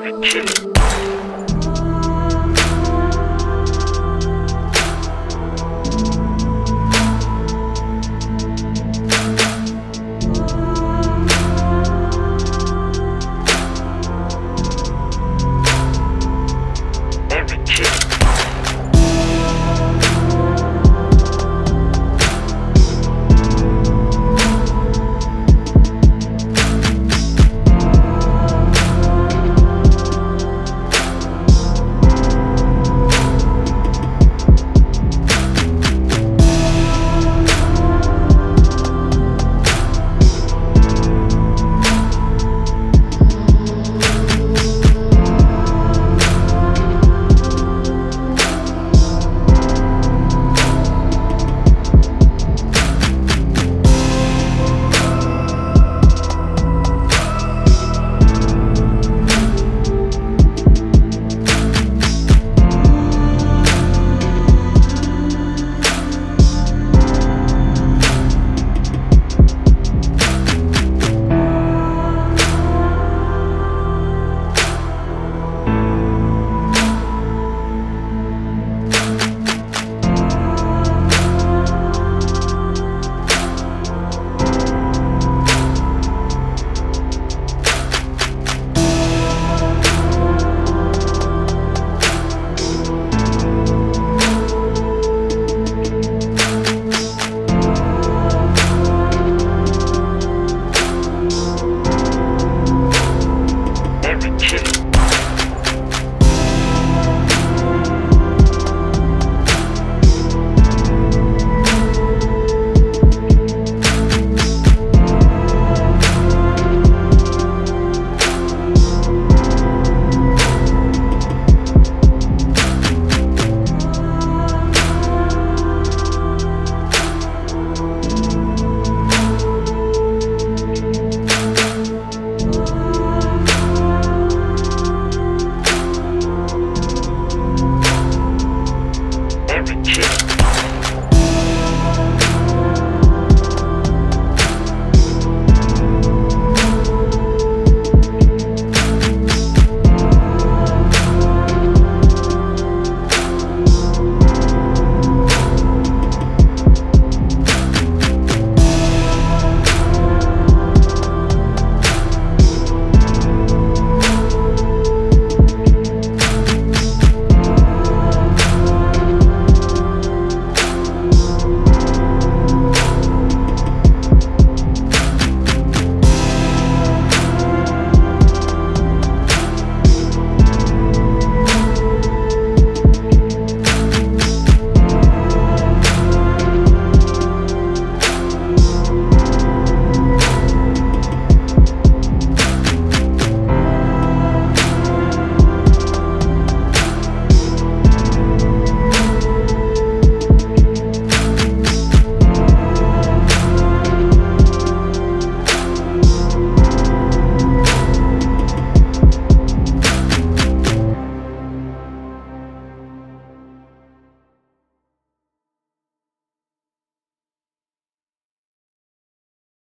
be chilling.